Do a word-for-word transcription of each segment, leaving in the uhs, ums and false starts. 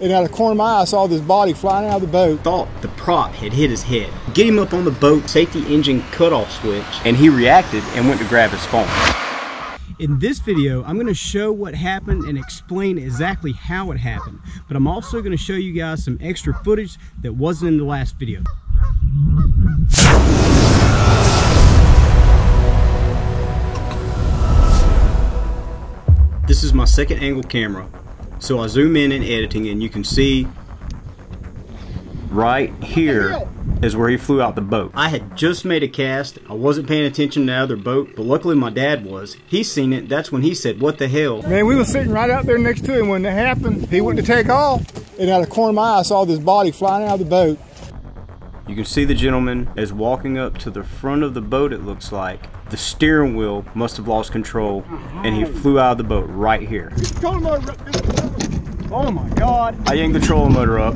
And out of the corner of my eye, I saw this body flying out of the boat. Thought the prop had hit his head. Get him up on the boat safety engine cutoff switch, and he reacted and went to grab his phone. In this video, I'm going to show what happened and explain exactly how it happened. But I'm also going to show you guys some extra footage that wasn't in the last video. This is my second angle camera. So I zoom in in editing and you can see right here is where he flew out the boat. I had just made a cast. I wasn't paying attention to the other boat, but luckily my dad was. He seen it. That's when he said, what the hell? Man, we were sitting right out there next to him when that happened. He went to take off. And out of the corner of my eye, I saw this body flying out of the boat. You can see the gentleman is walking up to the front of the boat, it looks like. The steering wheel must have lost control, and he flew out of the boat right here. Oh my God. I yanked the trolling motor up.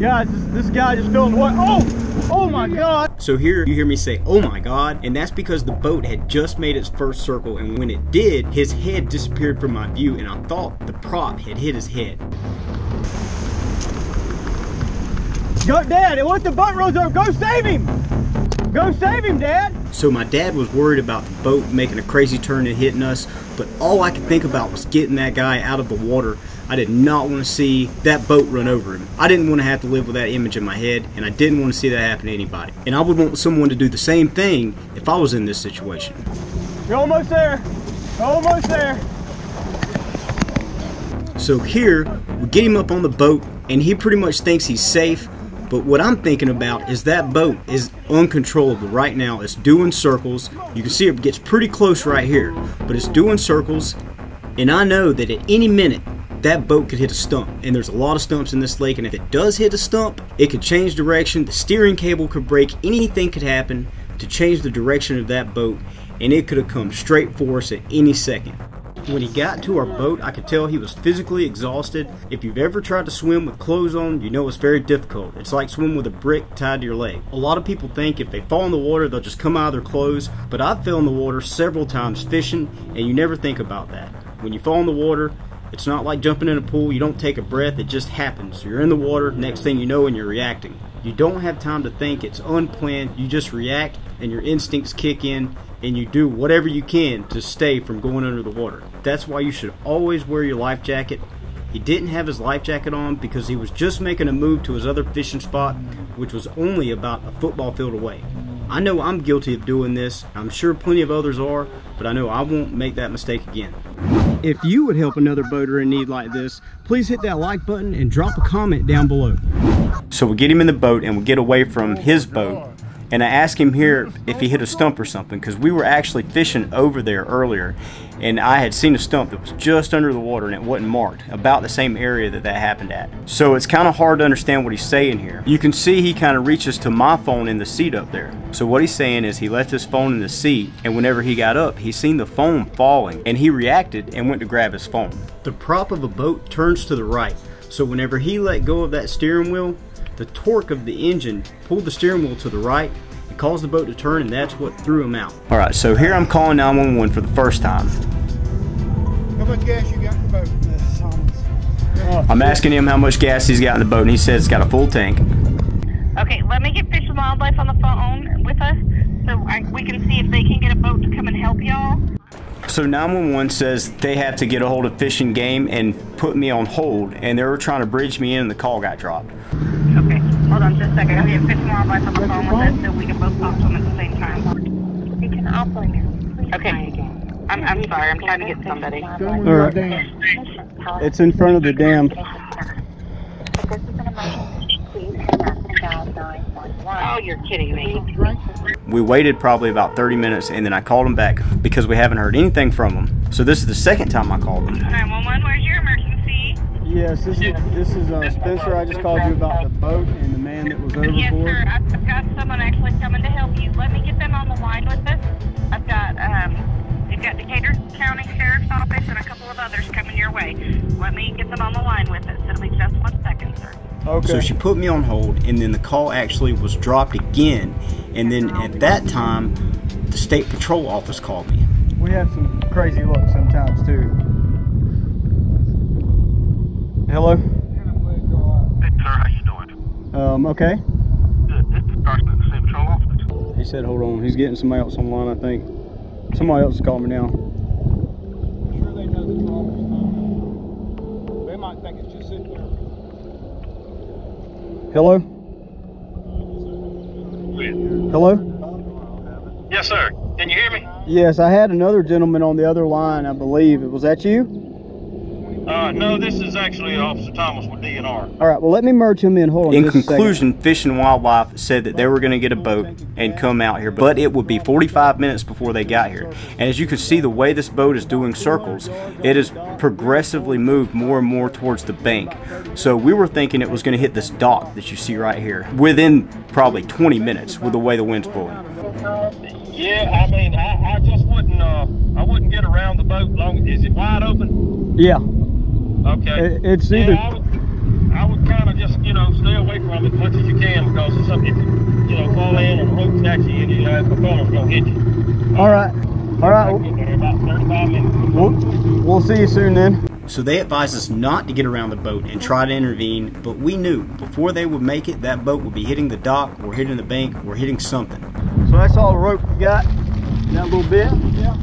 Guys, this, this guy just fell in the water. Oh! Oh my God! So here, you hear me say, oh my God, and that's because the boat had just made its first circle, and when it did, his head disappeared from my view, and I thought the prop had hit his head. Go, Dad, and what the boat rolls over, go save him! Go save him, Dad! So my dad was worried about the boat making a crazy turn and hitting us, but all I could think about was getting that guy out of the water. I did not want to see that boat run over him. I didn't want to have to live with that image in my head, and I didn't want to see that happen to anybody. And I would want someone to do the same thing if I was in this situation. You're almost there. Almost there. So here, we get him up on the boat, and he pretty much thinks he's safe. But what I'm thinking about is that boat is uncontrollable right now. It's doing circles. You can see it gets pretty close right here, but it's doing circles. And I know that at any minute, that boat could hit a stump. And there's a lot of stumps in this lake. And if it does hit a stump, it could change direction. The steering cable could break. Anything could happen to change the direction of that boat. And it could have come straight for us at any second. When he got to our boat, I could tell he was physically exhausted. If you've ever tried to swim with clothes on, you know it's very difficult. It's like swimming with a brick tied to your leg. A lot of people think if they fall in the water, they'll just come out of their clothes, but I've fell in the water several times fishing, and you never think about that. When you fall in the water, it's not like jumping in a pool. You don't take a breath, it just happens. You're in the water, next thing you know, and you're reacting. You don't have time to think, it's unplanned. You just react, and your instincts kick in, and you do whatever you can to stay from going under the water. That's why you should always wear your life jacket. He didn't have his life jacket on because he was just making a move to his other fishing spot, which was only about a football field away. I know I'm guilty of doing this. I'm sure plenty of others are, but I know I won't make that mistake again. If you would help another boater in need like this, please hit that like button and drop a comment down below. So we get him in the boat and we get away from his boat. And I asked him here if he hit a stump or something, because we were actually fishing over there earlier, and I had seen a stump that was just under the water and it wasn't marked, about the same area that that happened at. So it's kind of hard to understand what he's saying here. You can see he kind of reaches to my phone in the seat up there. So what he's saying is he left his phone in the seat, and whenever he got up, he seen the phone falling, and he reacted and went to grab his phone. The prop of a boat turns to the right, so whenever he let go of that steering wheel, the torque of the engine pulled the steering wheel to the right. It caused the boat to turn, and that's what threw him out. All right, so here I'm calling nine one one for the first time. How much gas you got in the boat? That's Thomas. I'm asking him how much gas he's got in the boat, and he says it's got a full tank. Okay, let me get Fish and Wildlife on the phone with us so I, we can see if they can get a boat to come and help y'all. So nine one one says they have to get a hold of Fish and Game and put me on hold, and they were trying to bridge me in, and the call got dropped. Okay, hold on just a second. I'm going to get Fish and Wildlife on the phone with us so we can both talk to them at the same time. We can offline now. Okay. I'm, I'm sorry, I'm trying to get somebody. Alright. It's in front of the dam. Oh, you're kidding me. We waited probably about thirty minutes, and then I called them back because we haven't heard anything from them. So this is the second time I called them. nine one one, where's your emergency? Yes, this is, this is uh, Spencer. I just called you about the boat and the man that was overboard. Yes, sir. I've got someone actually coming to help you. Let me get them on the line with us. I've got, um, we've got Decatur County Sheriff's Office and a couple of others coming your way. Let me get them on the line with us. It'll be just one second, sir. Okay. So she put me on hold, and then the call actually was dropped again, and then at that time the State Patrol office called me. We have some crazy luck sometimes too. Hello? Um, okay. Good. This is Carson at the State Patrol office. He said, hold on. He's getting somebody else online, I think. Somebody else is calling me now. I'm sure they know the call is coming. They might think it's just sitting there. Hello? Hello? Yes, sir. Can you hear me? Yes, I had another gentleman on the other line, I believe. Was that you? Uh, no, this is actually Officer Thomas with D N R. All right, well, let me merge him in. Hold on. In conclusion, Fish and Wildlife said that they were going to get a boat and come out here, but it would be forty-five minutes before they got here. And as you can see, the way this boat is doing circles, it has progressively moved more and more towards the bank. So we were thinking it was going to hit this dock that you see right here within probably twenty minutes with the way the wind's blowing. Yeah, I mean, I, I just wouldn't, uh, I wouldn't get around the boat long. Is it wide open? Yeah. Okay. It's either. Yeah, I would, I would kind of just, you know, stay away from it as much as you can, because it's something, if you, you know, fall in or floats at you, and you know, the corner's going to hit you. All right. All right. About thirty-five minutes. We'll, we'll see you soon then. So they advised us not to get around the boat and try to intervene, but we knew before they would make it, that boat would be hitting the dock or hitting the bank or hitting something. So that's all the rope we got. That little bit. Yeah.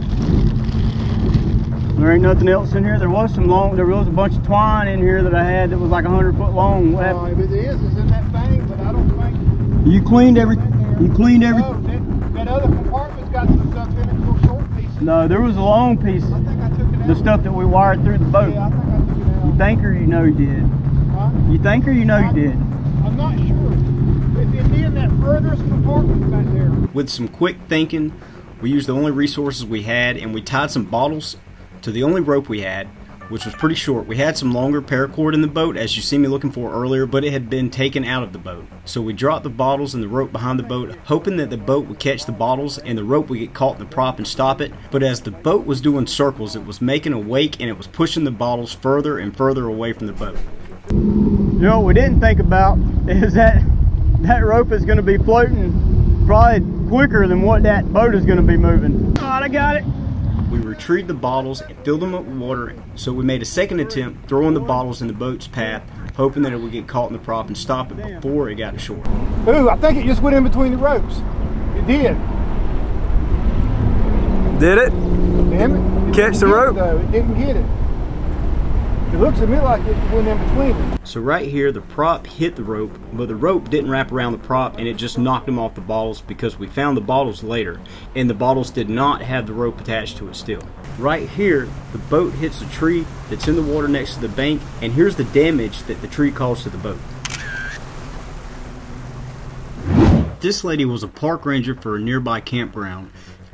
There ain't nothing else in here. There was some long, there was a bunch of twine in here that I had that was like a hundred foot long. What happened? Uh, it is, it's in that thing, but I don't think... You cleaned every, you cleaned every... No, that, that other compartment's got some stuff in it, little short pieces. No, there was a long piece. I think I took it out. The stuff that we wired through the boat. Yeah, I think I took it out. You think or you know you did? Huh? You think or you know I, you did? I'm not sure. If it did, in that furthest compartment back there. With some quick thinking, we used the only resources we had, and we tied some bottles to the only rope we had, which was pretty short. We had some longer paracord in the boat, as you see me looking for earlier, but it had been taken out of the boat. So we dropped the bottles and the rope behind the boat, hoping that the boat would catch the bottles and the rope would get caught in the prop and stop it. But as the boat was doing circles, it was making a wake and it was pushing the bottles further and further away from the boat. You know, what we didn't think about is that that rope is gonna be floating probably quicker than what that boat is gonna be moving. All right, I got it. We retrieved the bottles and filled them up with water, so we made a second attempt throwing the bottles in the boat's path, hoping that it would get caught in the prop and stop it before it got ashore. Ooh, I think it just went in between the ropes. It did. Did it? Damn it. It catch the rope? It, though. It didn't get it. It looks to me like it went in between them. So right here, the prop hit the rope, but the rope didn't wrap around the prop, and it just knocked them off the bottles, because we found the bottles later, and the bottles did not have the rope attached to it still. Right here, the boat hits a tree that's in the water next to the bank, and here's the damage that the tree caused to the boat. This lady was a park ranger for a nearby campground.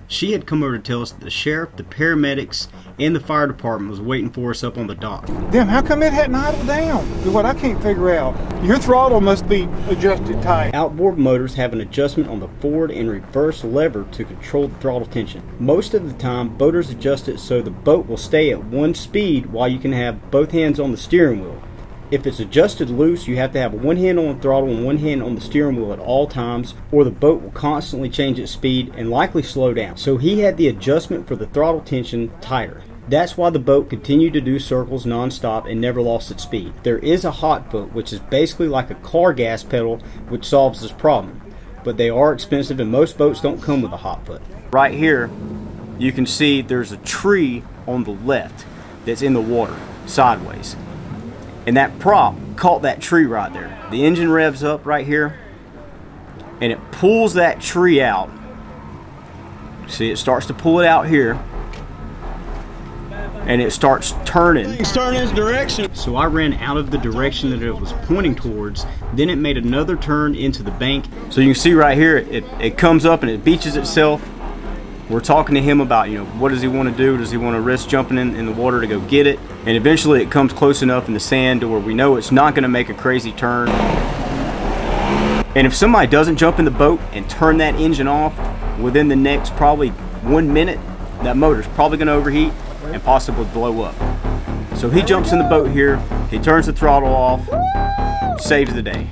She had come over to tell us that the sheriff, the paramedics, and the fire department was waiting for us up on the dock. Damn, how come it hadn't idled down? Is what I can't figure out. Your throttle must be adjusted tight. Outboard motors have an adjustment on the forward and reverse lever to control the throttle tension. Most of the time, boaters adjust it so the boat will stay at one speed while you can have both hands on the steering wheel. If it's adjusted loose, you have to have one hand on the throttle and one hand on the steering wheel at all times, or the boat will constantly change its speed and likely slow down. So he had the adjustment for the throttle tension tighter. That's why the boat continued to do circles non-stop and never lost its speed. There is a hot foot, which is basically like a car gas pedal, which solves this problem. But they are expensive, and most boats don't come with a hot foot. Right here, you can see there's a tree on the left that's in the water, sideways. And that prop caught that tree right there. The engine revs up right here, and it pulls that tree out. See, it starts to pull it out here, and it starts turning. It's turning its direction. So I ran out of the direction that it was pointing towards. Then it made another turn into the bank. So you can see right here, it, it comes up and it beaches itself. We're talking to him about, you know, what does he want to do? Does he want to risk jumping in, in the water to go get it? And eventually it comes close enough in the sand to where we know it's not going to make a crazy turn. And if somebody doesn't jump in the boat and turn that engine off within the next probably one minute, that motor's probably going to overheat and possibly blow up. So he jumps in the boat here, he turns the throttle off, woo! Saves the day.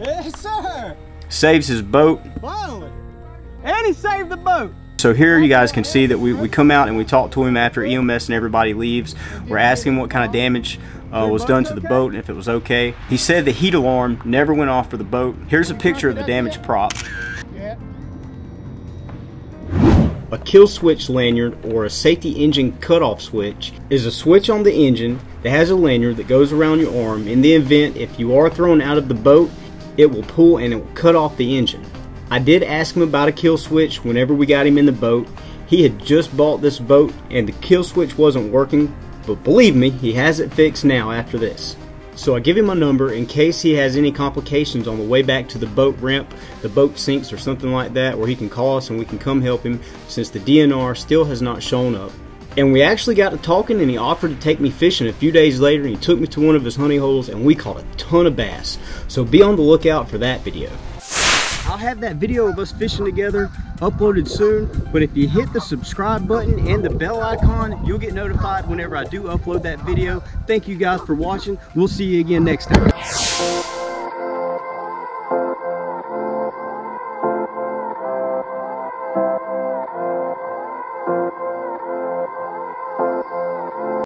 Yes, sir! Saves his boat. Finally! And he saved the boat! So here you guys can see that we, we come out and we talk to him after E M S and everybody leaves. We're asking what kind of damage uh, was done to the boat and if it was okay. He said the heat alarm never went off for the boat. Here's a picture of the damaged prop. A kill switch lanyard, or a safety engine cutoff switch, is a switch on the engine that has a lanyard that goes around your arm. In the event if you are thrown out of the boat, it will pull and it will cut off the engine. I did ask him about a kill switch whenever we got him in the boat. He had just bought this boat and the kill switch wasn't working, but believe me, he has it fixed now after this. So I give him my number in case he has any complications on the way back to the boat ramp, the boat sinks or something like that, where he can call us and we can come help him, since the D N R still has not shown up. And we actually got to talking and he offered to take me fishing a few days later, and he took me to one of his honey holes and we caught a ton of bass. So be on the lookout for that video. I'll have that video of us fishing together uploaded soon, but if you hit the subscribe button and the bell icon, you'll get notified whenever I do upload that video. Thank you guys for watching. We'll see you again next time.